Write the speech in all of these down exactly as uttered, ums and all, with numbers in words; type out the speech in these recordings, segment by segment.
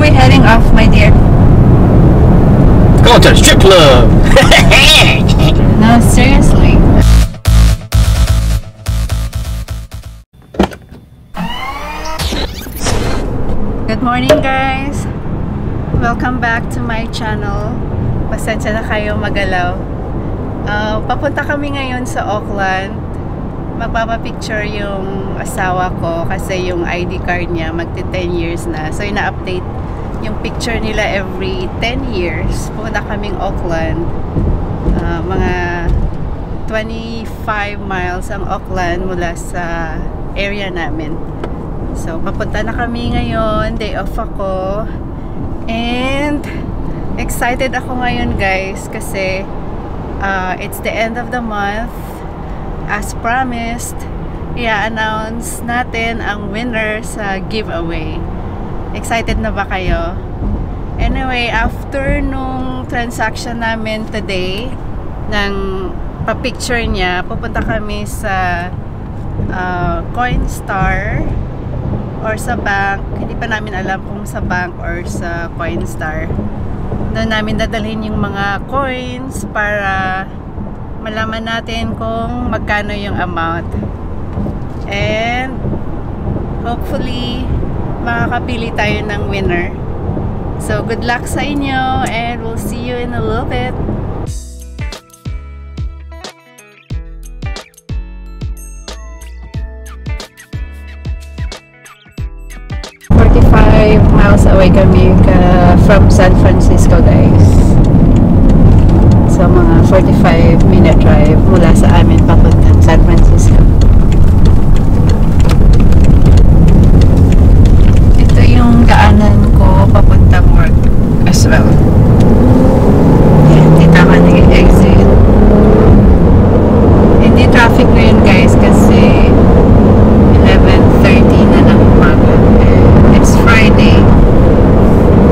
are we heading off, my dear? Going to the strip club! No, seriously. Good morning, guys! Welcome back to my channel. Pasensya na kayo magalaw. Uh, papunta kami ngayon sa Auckland. Magpapapicture yung asawa ko kasi yung I D card niya magti ten years na. So, ina-update yung picture nila every ten years. Pumunta kaming Auckland. Uh, mga twenty-five miles ang Auckland mula sa area namin. So, papunta na kami ngayon. Day off ako. And, excited ako ngayon, guys, kasi uh, it's the end of the month. As promised, i-announce natin ang winner sa giveaway. Excited na ba kayo? Anyway, after nung transaction namin today, ng pa-picture niya, pupunta kami sa uh, Coinstar or sa bank. Hindi pa namin alam kung sa bank or sa Coinstar. Doon namin dadalhin yung mga coins para malaman natin kung magkano yung amount, and hopefully makakapili tayo ng winner. So good luck sa inyo, and we'll see you in a little bit. forty-five miles away kami ka from San Francisco, guys. So, mga forty-five minute drive mula sa amin papuntang San Francisco. Ito yung daanan ko papuntang work as well. Hindi tama nag-exit. Hindi traffic ngayon, guys, kasi eleven thirty na ng umaga. It's Friday.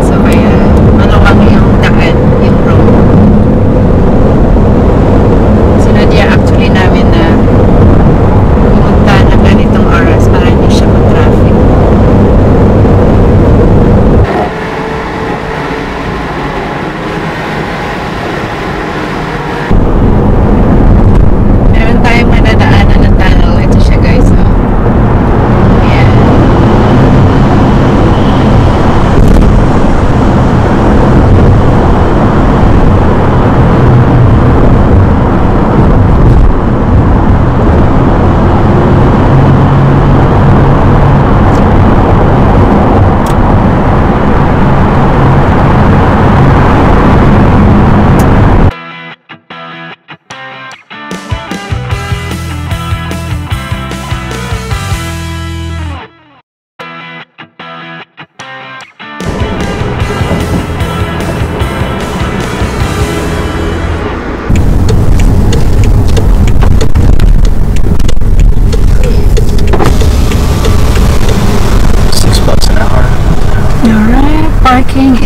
So, kaya maluwag yung daan, yung road.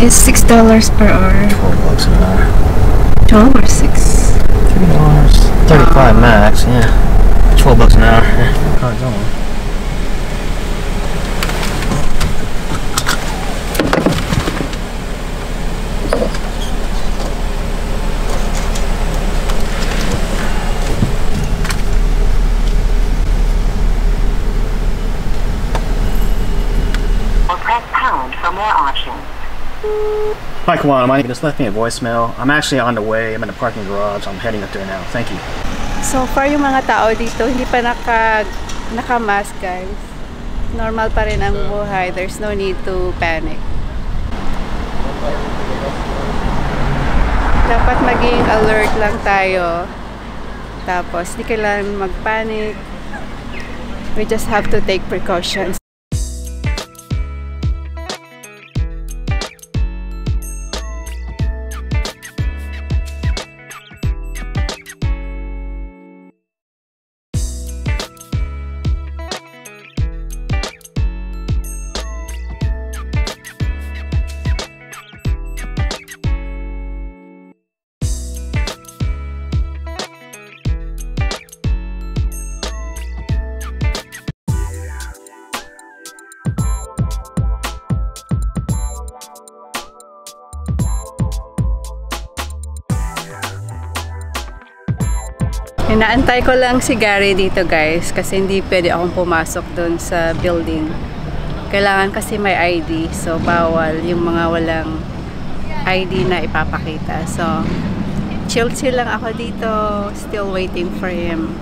Is six dollars per hour. Twelve bucks an hour. Twelve or six? Three dollars. Thirty-five max. Yeah. Twelve bucks an hour. Yeah. All right, don't worry. Hi, Kawana. My name just left me a voicemail. I'm actually on the way. I'm in the parking garage. I'm heading up there now. Thank you. So far, yung mga tao dito, hindi pa naka, naka-mask, guys. Normal pa rin ang buhay. There's no need to panic. Dapat maging alert lang tayo. Tapos, hindi kailangan mag-panic. We just have to take precautions. Inaantay ko lang si Gary dito, guys, kasi hindi pwede akong pumasok doon sa building. Kailangan kasi may I D, so bawal yung mga walang I D na ipapakita. So chill-chill lang ako dito, still waiting for him.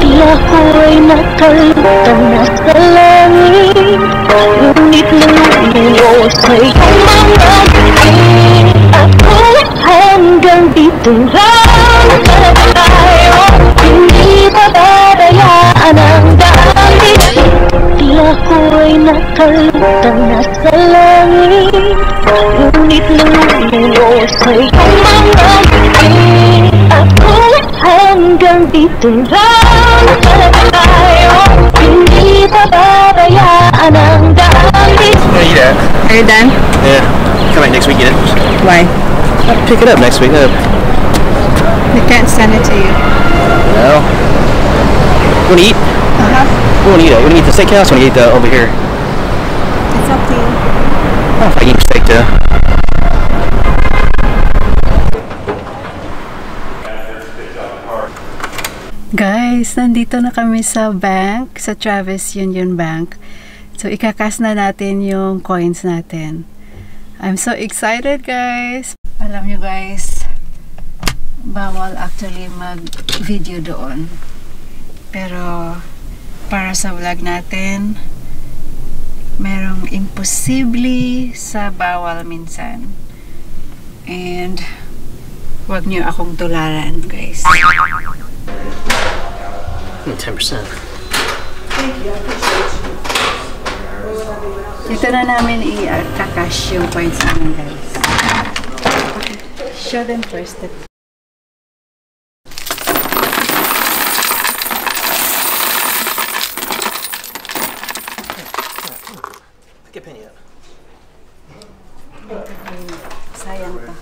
Tila ko ay nakalutang nasa langit, ngunit nang ulo sa iyong mga ating. Ako hanggang dito lang tayo, hindi papadayaan ang daan. Tila ko ay nakalutang nasa langit, ngunit nang ulo sa iyong mga ating. Ako hanggang dito lang tayo, hindi papadayaan ang daan. Are you there? Are you done? Yeah. Come back next week, get it. Why? Pick it up next week. Up. They can't send it to you. No. You want to eat? Uh-huh. You want to eat? You want to eat the steakhouse or you want to eat the over here? It's up to you. Oh, if I can eat steak too. Guys, nandito na kami sa bank, sa Travis Union Bank. So, ikakas na natin yung coins natin. I'm so excited, guys! Alam nyo, guys, bawal actually mag-video doon. Pero, para sa vlog natin, merong imposible sa bawal minsan. And, wag nyo akong tularan, guys. ten percent. Thank you, I appreciate you. Dito na namin i-kakash yung coins namin, guys. Show them first. Pick a penny up. Pick a penny up. Sayang pa.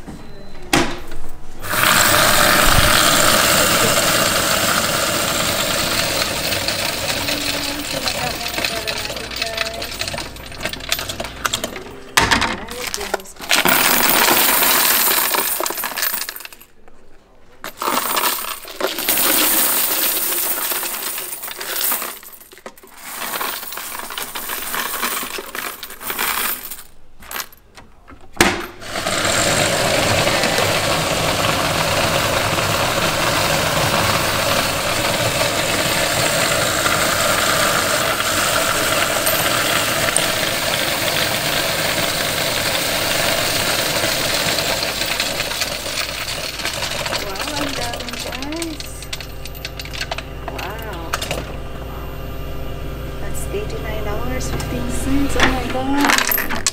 eighty-nine dollars and fifteen cents. Oh my God.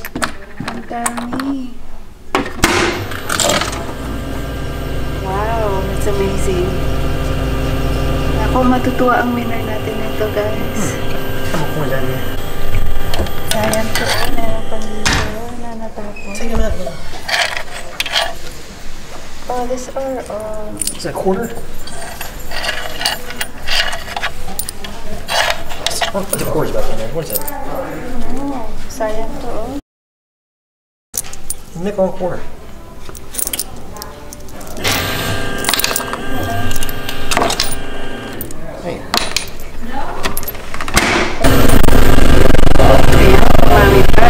Ang dami. Wow, that's amazing. Ako, matutuwa ang winner natin nito, guys. Ako ko lang yan. Sayang ko, meron pa dito na natapos. Take them out. Oh, this are, um... is that a quarter? Oh, put the cords back in there. What is that? Oh, sayang to. Oh. Nickel and quarter. Hey.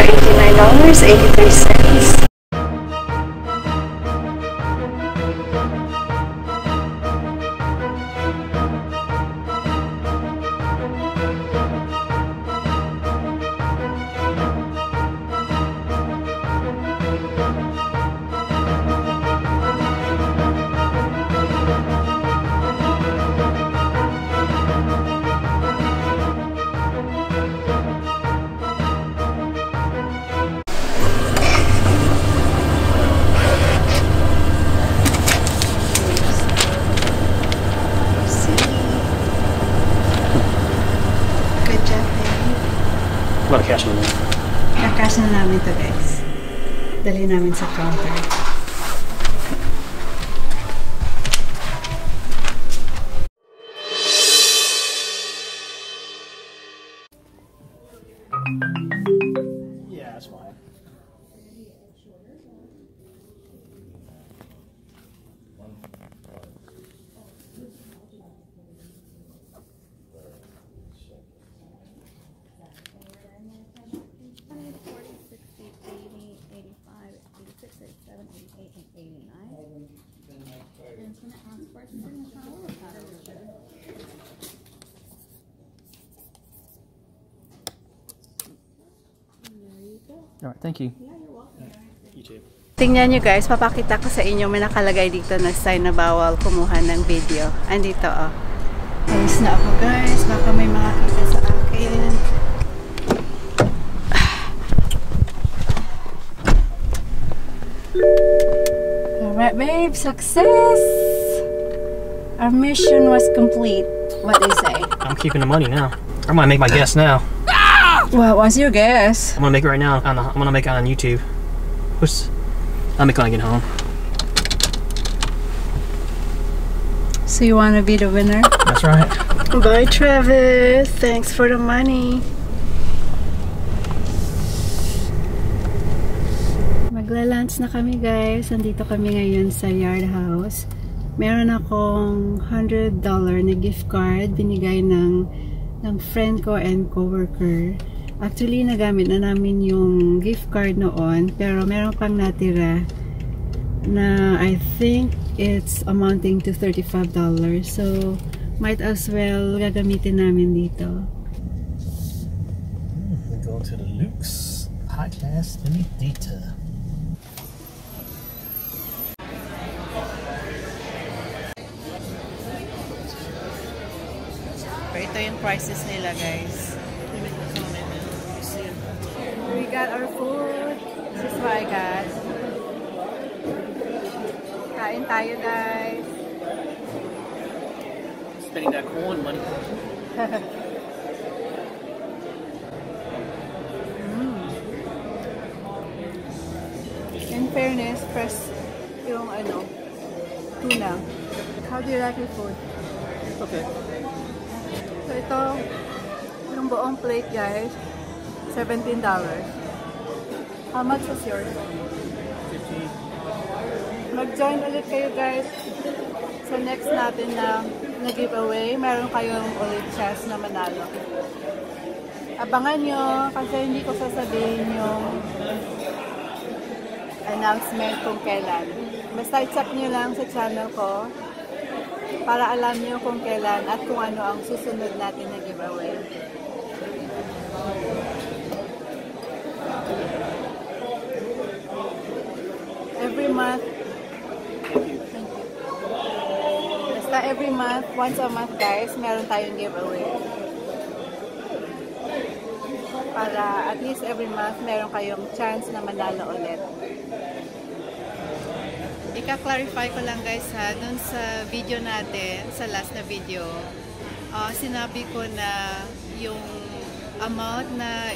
eighty-nine dollars and eighty-three cents. Kakash na namin ito, guys. Dali namin sa counter. Yeah, that's fine. All right, thank you. Yeah, you're welcome. You too. Tingnan nyo guys, papakita ko sa inyo, may nakalagay dito na sign na bawal kumuha ng video. Andito oh. Ayos na ako guys, baka may makakita sa akin. Alright babe, success! Our mission was complete. What do you say? I'm keeping the money now. I'm gonna make my guess now. Well, what's your guess? I'm gonna make it right now. I'm gonna, I'm gonna make it on YouTube. Oops. I'll make it when I get home. So you wanna be the winner? That's right. Bye, Travis. Thanks for the money. Magla-lunch na kami, guys. Andito kami ngayon sa Yard House. Meron akong one hundred dollars na gift card binigay ng ng friend ko and coworker. Actually, nagamit na namin yung gift card noon, pero meron pang natira na I think it's amounting to thirty-five dollars. So, might as well gagamitin namin dito. We go to the Luke's Podcast and Data. Ito yung prices nila, guys. We got our food. This is what I got. Kain tayo, guys. Spending that corn money. mm. In fairness, first yung ano, tuna. How do you like your food? Okay. So ito, yung buong plate guys, seventeen dollars. How much is yours? fifteen. Mag-join ulit kayo guys sa so next natin na, na giveaway. Meron kayong ulit chance na manalo. Abangan nyo kasi hindi ko sasabihin yung announcement kung kailan. Basta i-check nyo lang sa channel ko para alam niyo kung kailan at kung ano ang susunod natin na giveaway. Every month, thank you. Thank you. Basta every month, once a month guys, meron tayong giveaway. Para at least every month, meron kayong chance na manalo ulit. Ika-clarify ko lang guys ha, dun sa video natin, sa last na video, uh, sinabi ko na yung amount na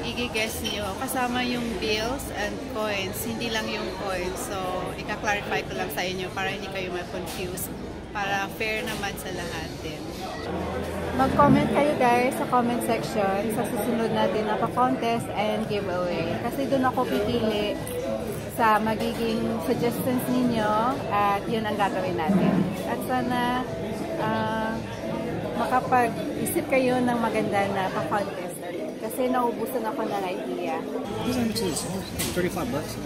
i-guess nyo, kasama yung bills and coins, hindi lang yung coins. So, ika-clarify ko lang sa inyo para hindi kayo ma-confuse, para fair naman sa lahat din. Mag-comment kayo guys sa comment section sa susunod natin na pa-contest and giveaway. Kasi dun ako pipili sa magiging suggestions ninyo at yun ang gagawin natin. At sana uh, makapag-isip kayo ng maganda na pa-contest kasi naubusan ako ng idea. thirty-five bucks.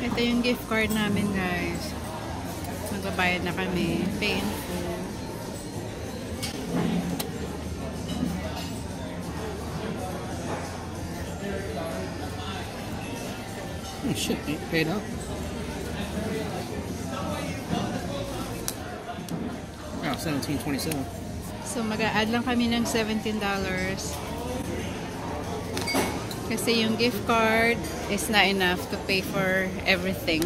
Ito yung gift card namin guys. Magbabayad na kami. Pay in full. Oh shit, ain't paid up. Wow, seventeen twenty-seven. So mag-a-add lang kami ng seventeen dollars. Kasi yung gift card is not enough to pay for everything.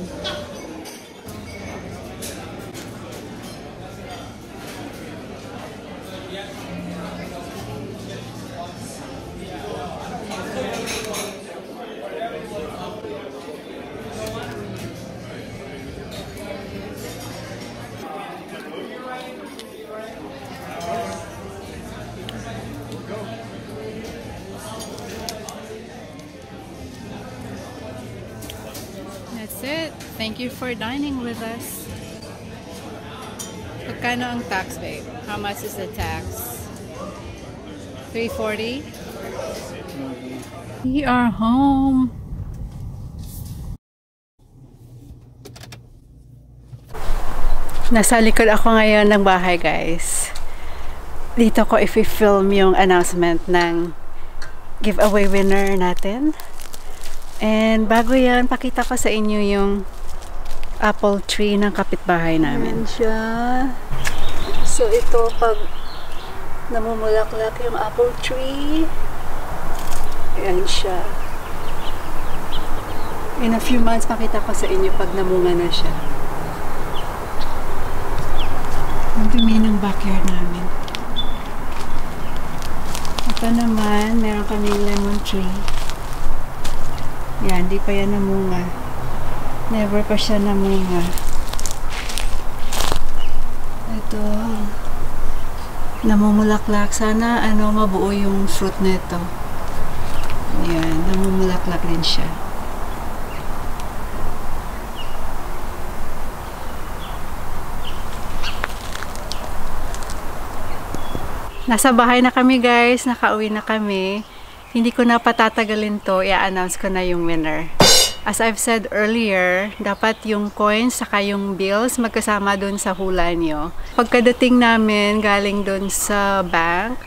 That's it. Thank you for dining with us. Magkano ang tax, babe? How much is the tax? three forty? We are home. Nasa likod ako ngayon ng bahay, guys. Dito ko i-film yung announcement ng giveaway winner natin. And bago yan, pakita ko sa inyo yung apple tree ng kapitbahay namin. Ayan siya. So ito, pag namumulaklak yung apple tree, ayan siya. In a few months, pakita ko sa inyo pag namunga na siya. Ang dumi ng backyard namin. Ito naman, meron kaming lemon tree. Yan, di pa yan namunga. Never pa siya namunga. Ito. Namumulaklak. Sana, ano, mabuo yung fruit nito. Yan, namumulaklak din siya. Nasa bahay na kami, guys. Nakauwi na kami. Hindi ko na patatagalin to, i-announce ko na yung winner. As I've said earlier, dapat yung coins saka yung bills magkasama dun sa hula nyo. Pagkadating namin galing dun sa bank,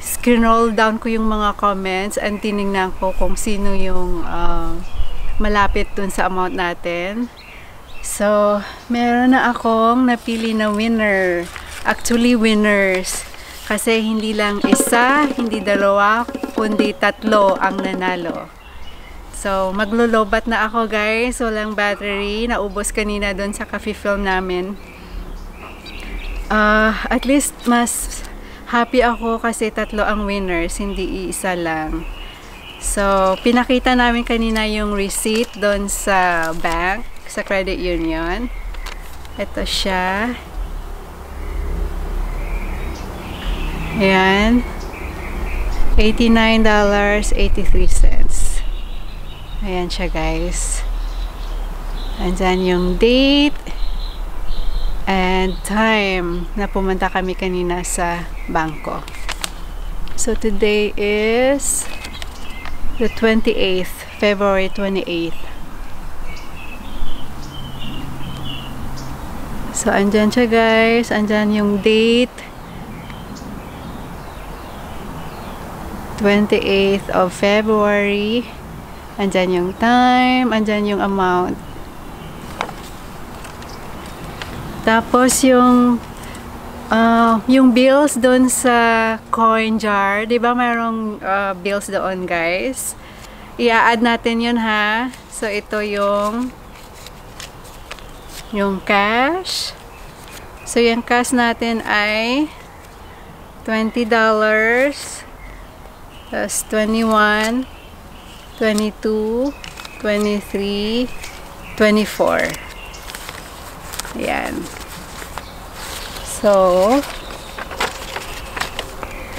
scroll down ko yung mga comments and tinignan ko kung sino yung uh, malapit dun sa amount natin. So, meron na akong napili na winner. Actually, winners. Kasi hindi lang isa, hindi dalawa, kundi tatlo ang nanalo. So, maglolobat na ako, guys. Walang battery. Naubos kanina doon sa coffee film namin. Uh, at least, mas happy ako kasi tatlo ang winners, hindi iisa lang. So, pinakita namin kanina yung receipt doon sa bank, sa credit union. Ito siya. Ayan. eighty-nine dollars and eighty-three cents. Ayan siya, guys. Andyan yung date and time na pumunta kami kanina sa bangko. So today is the twenty-eighth, February twenty-eighth. So andyan siya, guys. Andyan yung date, twenty-eighth of February. Andyan yung time, andyan yung amount. Tapos yung uh, yung bills doon sa coin jar, 'di ba mayroong uh, bills doon, guys? I-add natin 'yun, ha. So ito yung yung cash. So yung cash natin ay twenty dollars. Plus twenty-one, twenty-two, twenty-three, twenty-four. Ayan. So,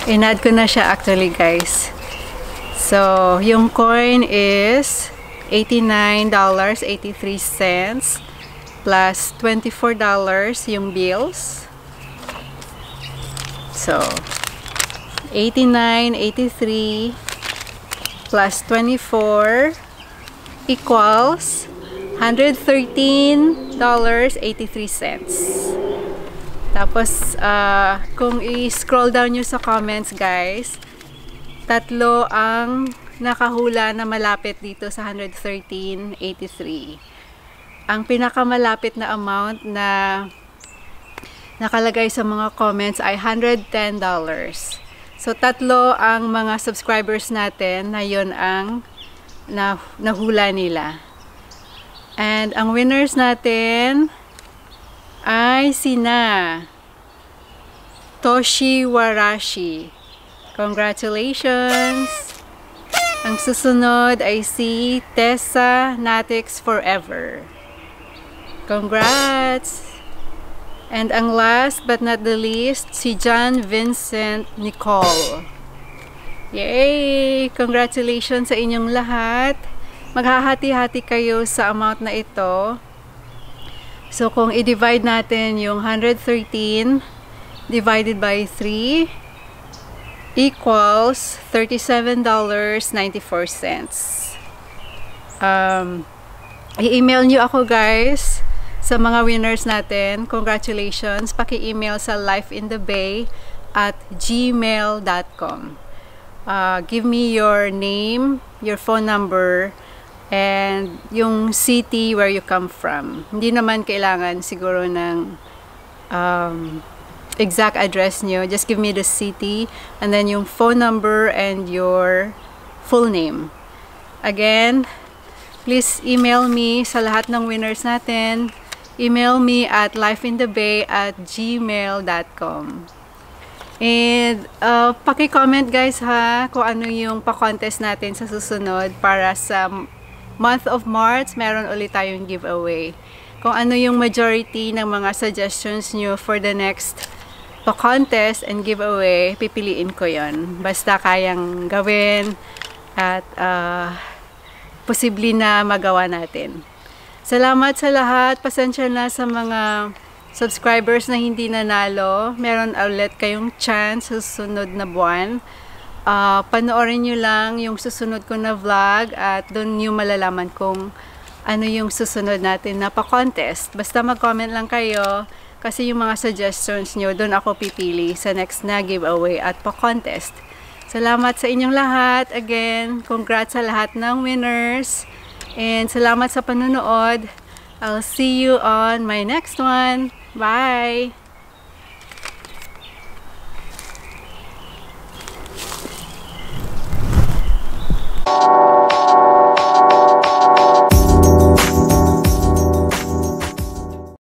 in-add ko na siya actually, guys. So, yung coin is eighty-nine dollars and eighty-three cents plus twenty-four dollars yung bills. So, eighty-nine, eighty-three plus twenty-four equals one hundred thirteen dollars and eighty-three cents. Tapos, uh, kung i-scroll down nyo sa comments, guys, tatlo ang nakahula na malapit dito sa one hundred thirteen dollars and eighty-three cents. Ang pinakamalapit na amount na nakalagay sa mga comments ay one hundred ten dollars. So, tatlo ang mga subscribers natin na yun ang nah nahula nila. And ang winners natin ay sina Toshiwarashi. Congratulations! Ang susunod ay si Tessa Natics Forever. Congrats! And ang last but not the least, si John Vincent Nicole. Yay! Congratulations sa inyong lahat. maghahati-hati kayo sa amount na ito. So kung i-divide natin yung one hundred thirteen divided by three equals thirty-seven dollars and ninety-four cents. Um, i-email nyo ako guys sa mga winners natin. Congratulations! Paki-email sa lifeinthebay at gmail dot com. Uh, give me your name, your phone number, and yung city where you come from. Hindi naman kailangan siguro ng um, exact address nyo. Just give me the city and then yung phone number and your full name. Again, please email me sa lahat ng winners natin. Email me at lifeinthebay at gmail dot com. And uh, paki-comment guys ha kung ano yung pa-contest natin sa susunod para sa month of March. Meron ulit tayong giveaway. Kung ano yung majority ng mga suggestions nyo for the next pa-contest and giveaway, pipiliin ko yon. Basta kayang gawin at uh, posible na magawa natin. Salamat sa lahat. Pasensya na sa mga subscribers na hindi nanalo. Meron ulit kayong chance sa susunod na buwan. Uh, panoorin nyo lang yung susunod ko na vlog at doon nyo malalaman kung ano yung susunod natin na pa-contest. Basta mag-comment lang kayo kasi yung mga suggestions nyo, doon ako pipili sa next na giveaway at pa-contest. Salamat sa inyong lahat. Again, congrats sa lahat ng winners. And salamat sa panunood. I'll see you on my next one. Bye!